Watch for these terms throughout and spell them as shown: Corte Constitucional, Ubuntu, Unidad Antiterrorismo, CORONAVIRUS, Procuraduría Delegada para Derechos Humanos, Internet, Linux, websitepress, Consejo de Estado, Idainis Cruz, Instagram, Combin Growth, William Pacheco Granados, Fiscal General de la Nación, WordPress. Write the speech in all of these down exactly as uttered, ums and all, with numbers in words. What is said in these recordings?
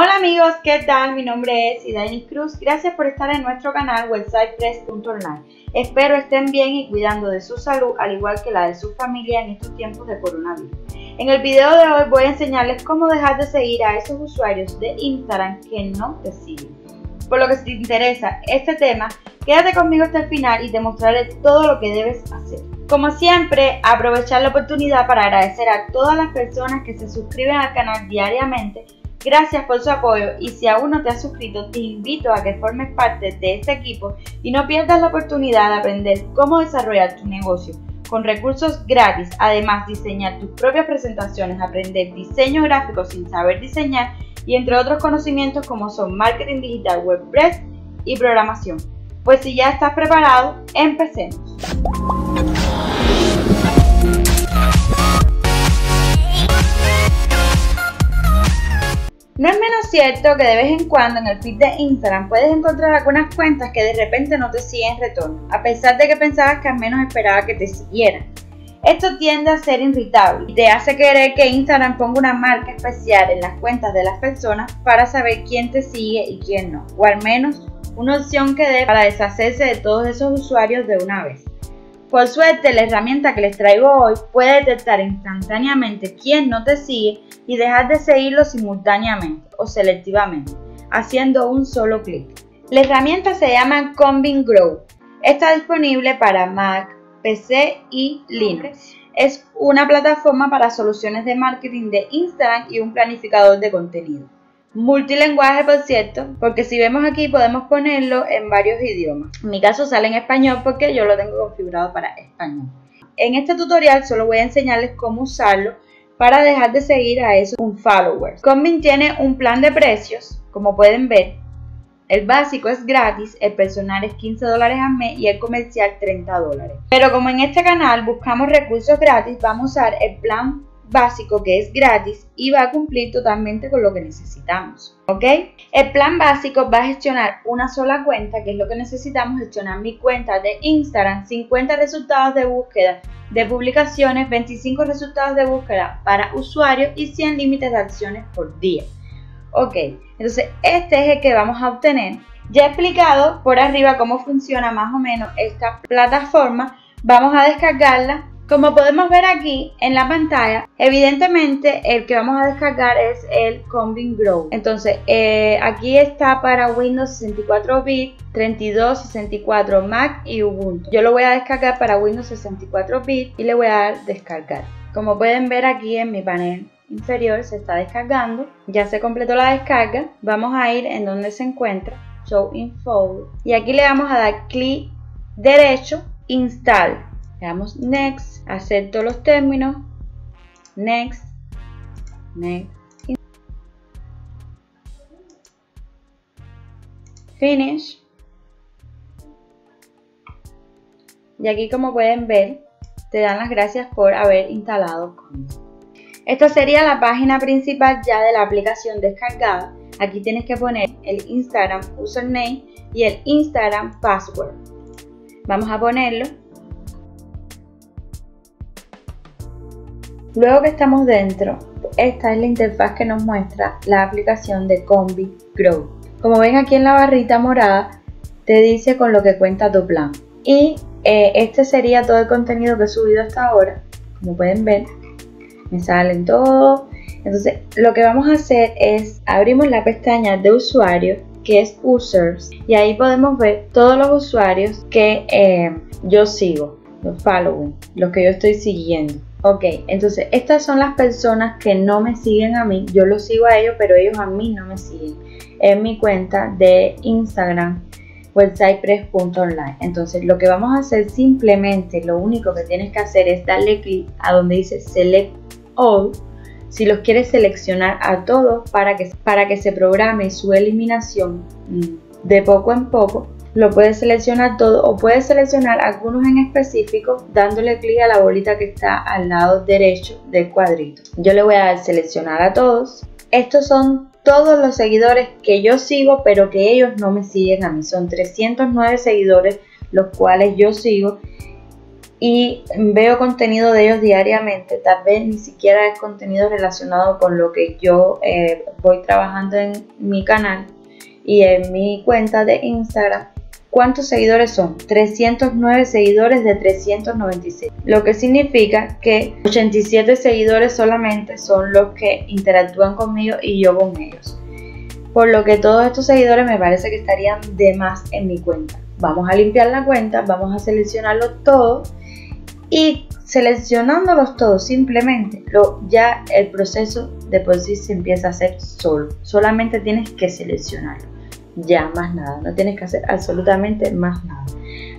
Hola amigos, ¿qué tal? Mi nombre es Idainis Cruz. Gracias por estar en nuestro canal website press punto online. Espero estén bien y cuidando de su salud, al igual que la de su familia en estos tiempos de coronavirus. En el video de hoy voy a enseñarles cómo dejar de seguir a esos usuarios de Instagram que no te siguen. Por lo que si te interesa este tema, quédate conmigo hasta el final y te mostraré todo lo que debes hacer. Como siempre, aprovechar la oportunidad para agradecer a todas las personas que se suscriben al canal diariamente. Gracias por su apoyo y si aún no te has suscrito, te invito a que formes parte de este equipo y no pierdas la oportunidad de aprender cómo desarrollar tu negocio con recursos gratis, además diseñar tus propias presentaciones, aprender diseño gráfico sin saber diseñar y entre otros conocimientos como son marketing digital, WordPress y programación. Pues si ya estás preparado, empecemos. No es menos cierto que de vez en cuando en el feed de Instagram puedes encontrar algunas cuentas que de repente no te siguen retorno, a pesar de que pensabas que al menos esperaba que te siguieran. Esto tiende a ser irritable y te hace querer que Instagram ponga una marca especial en las cuentas de las personas para saber quién te sigue y quién no, o al menos una opción que dé para deshacerse de todos esos usuarios de una vez. Por suerte, la herramienta que les traigo hoy puede detectar instantáneamente quién no te sigue y dejar de seguirlo simultáneamente o selectivamente, haciendo un solo clic. La herramienta se llama Combin Growth. Está disponible para Mac, P C y Linux. Es una plataforma para soluciones de marketing de Instagram y un planificador de contenido. Multilenguaje, por cierto, porque si vemos aquí podemos ponerlo en varios idiomas. En mi caso sale en español porque yo lo tengo configurado para español. En este tutorial solo voy a enseñarles cómo usarlo para dejar de seguir a esos unfollowers. Combin tiene un plan de precios, como pueden ver. El básico es gratis, el personal es quince dólares al mes y el comercial treinta dólares. Pero como en este canal buscamos recursos gratis, vamos a usar el plan básico que es gratis y va a cumplir totalmente con lo que necesitamos, ¿ok? El plan básico va a gestionar una sola cuenta, que es lo que necesitamos, gestionar mi cuenta de Instagram, cincuenta resultados de búsqueda de publicaciones, veinticinco resultados de búsqueda para usuarios y cien límites de acciones por día, ¿ok? Entonces este es el que vamos a obtener. Ya he explicado por arriba cómo funciona más o menos esta plataforma, vamos a descargarla. Como podemos ver aquí en la pantalla, evidentemente el que vamos a descargar es el Combin Growth. Entonces, eh, aquí está para Windows sesenta y cuatro bits, treinta y dos, sesenta y cuatro, Mac y Ubuntu. Yo lo voy a descargar para Windows sesenta y cuatro bits y le voy a dar descargar. Como pueden ver aquí en mi panel inferior se está descargando. Ya se completó la descarga. Vamos a ir en donde se encuentra, Show in Folder. Y aquí le vamos a dar clic derecho, Install. Le damos Next, acepto los términos, Next, Next, Finish. Y aquí, como pueden ver, te dan las gracias por haber instalado Combin. Esta sería la página principal ya de la aplicación descargada. Aquí tienes que poner el Instagram username y el Instagram password. Vamos a ponerlo. Luego que estamos dentro, esta es la interfaz que nos muestra la aplicación de Combin Growth. Como ven aquí en la barrita morada, te dice con lo que cuenta tu plan. Y eh, este sería todo el contenido que he subido hasta ahora. Como pueden ver, me salen todos. Entonces, lo que vamos a hacer es, abrimos la pestaña de usuarios, que es Users. Y ahí podemos ver todos los usuarios que eh, yo sigo, los following, los que yo estoy siguiendo. Ok, entonces estas son las personas que no me siguen a mí, yo los sigo a ellos, pero ellos a mí no me siguen en mi cuenta de Instagram websitepress punto online. Entonces lo que vamos a hacer simplemente, lo único que tienes que hacer es darle clic a donde dice Select All, si los quieres seleccionar a todos para que, para que se programe su eliminación de poco en poco. Lo puedes seleccionar todo o puedes seleccionar algunos en específico dándole clic a la bolita que está al lado derecho del cuadrito. Yo le voy a dar seleccionar a todos. Estos son todos los seguidores que yo sigo pero que ellos no me siguen a mí. Son trescientos nueve seguidores los cuales yo sigo y veo contenido de ellos diariamente. Tal vez ni siquiera es contenido relacionado con lo que yo eh, voy trabajando en mi canal y en mi cuenta de Instagram. ¿Cuántos seguidores son? trescientos nueve seguidores de trescientos noventa y seis, lo que significa que ochenta y siete seguidores solamente son los que interactúan conmigo y yo con ellos, por lo que todos estos seguidores me parece que estarían de más en mi cuenta. Vamos a limpiar la cuenta, vamos a seleccionarlos todos y seleccionándolos todos simplemente lo, ya el proceso de por sí se empieza a hacer solo. Solamente tienes que seleccionarlo. Ya más nada, no tienes que hacer absolutamente más nada.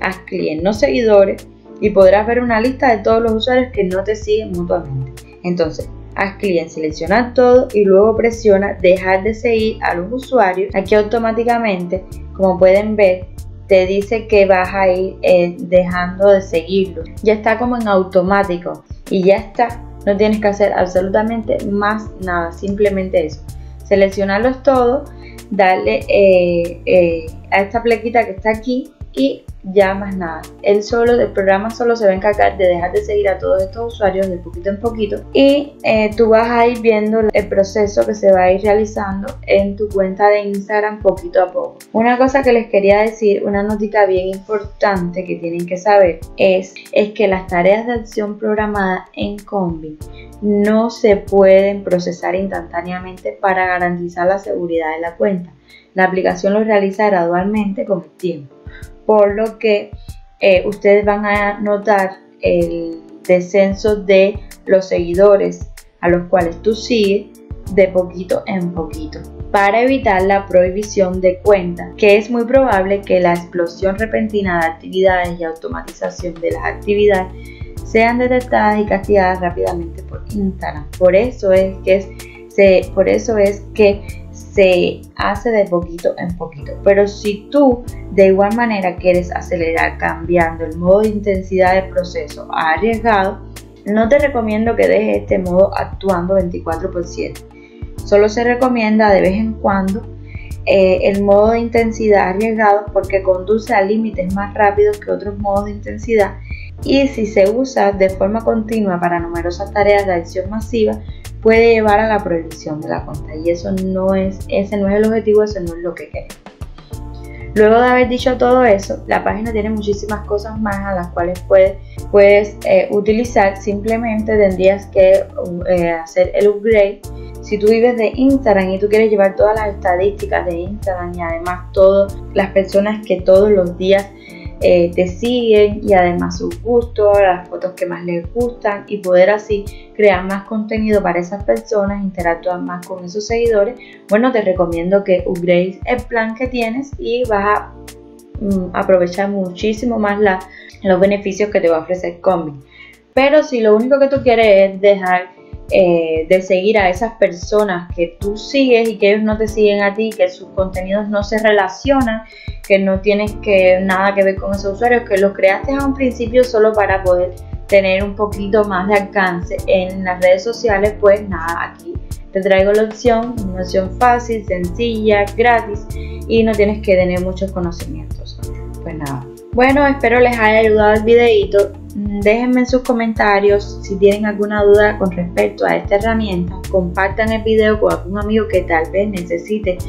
Haz clic en los seguidores y podrás ver una lista de todos los usuarios que no te siguen mutuamente. Entonces, haz clic en seleccionar todo y luego presiona dejar de seguir a los usuarios. Aquí automáticamente, como pueden ver, te dice que vas a ir eh, dejando de seguirlo. Ya está como en automático y ya está. No tienes que hacer absolutamente más nada, simplemente eso. Seleccionarlos todos, darle eh, eh, a esta plequita que está aquí y ya más nada. El solo, el programa solo se va a encargar de dejar de seguir a todos estos usuarios de poquito en poquito y eh, tú vas a ir viendo el proceso que se va a ir realizando en tu cuenta de Instagram poquito a poco. Una cosa que les quería decir, una notita bien importante que tienen que saber es, es que las tareas de acción programada en Combin no se pueden procesar instantáneamente para garantizar la seguridad de la cuenta. La aplicación lo realiza gradualmente con el tiempo, por lo que eh, ustedes van a notar el descenso de los seguidores a los cuales tú sigues de poquito en poquito, para evitar la prohibición de cuenta, que es muy probable que la explosión repentina de actividades y automatización de las actividades sean detectadas y castigadas rápidamente por Instagram. Por eso es que es, se, por eso es que se hace de poquito en poquito. Pero si tú de igual manera quieres acelerar cambiando el modo de intensidad del proceso a arriesgado, no te recomiendo que dejes este modo actuando veinticuatro por siete. Solo se recomienda de vez en cuando eh, el modo de intensidad arriesgado, porque conduce a límites más rápidos que otros modos de intensidad. Y si se usa de forma continua para numerosas tareas de acción masiva, puede llevar a la prohibición de la cuenta, y eso no es, ese no es el objetivo, eso no es lo que queremos. Luego de haber dicho todo eso, la página tiene muchísimas cosas más a las cuales puedes, puedes eh, utilizar. Simplemente tendrías que eh, hacer el upgrade. Si tú vives de Instagram y tú quieres llevar todas las estadísticas de Instagram y además todas las personas que todos los días Eh, te siguen y además sus gustos, las fotos que más les gustan, y poder así crear más contenido para esas personas, interactuar más con esos seguidores, bueno, te recomiendo que upgrades el plan que tienes y vas a mm, aprovechar muchísimo más la, los beneficios que te va a ofrecer Combin. Pero si lo único que tú quieres es dejar eh, de seguir a esas personas que tú sigues y que ellos no te siguen a ti, que sus contenidos no se relacionan, que no tienes que, nada que ver con esos usuarios, que los creaste a un principio solo para poder tener un poquito más de alcance en las redes sociales, pues nada, aquí te traigo la opción, una opción fácil, sencilla, gratis, y no tienes que tener muchos conocimientos. Pues nada, bueno, espero les haya ayudado el videito. Déjenme en sus comentarios si tienen alguna duda con respecto a esta herramienta. Compartan el video con algún amigo que tal vez necesite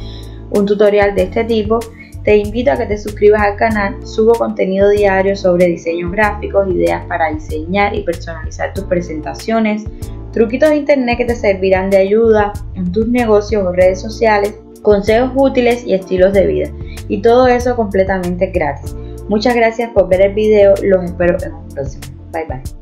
un tutorial de este tipo. Te invito a que te suscribas al canal, subo contenido diario sobre diseños gráficos, ideas para diseñar y personalizar tus presentaciones, truquitos de internet que te servirán de ayuda en tus negocios o redes sociales, consejos útiles y estilos de vida, y todo eso completamente gratis. Muchas gracias por ver el video, los espero en un próximo. Bye bye.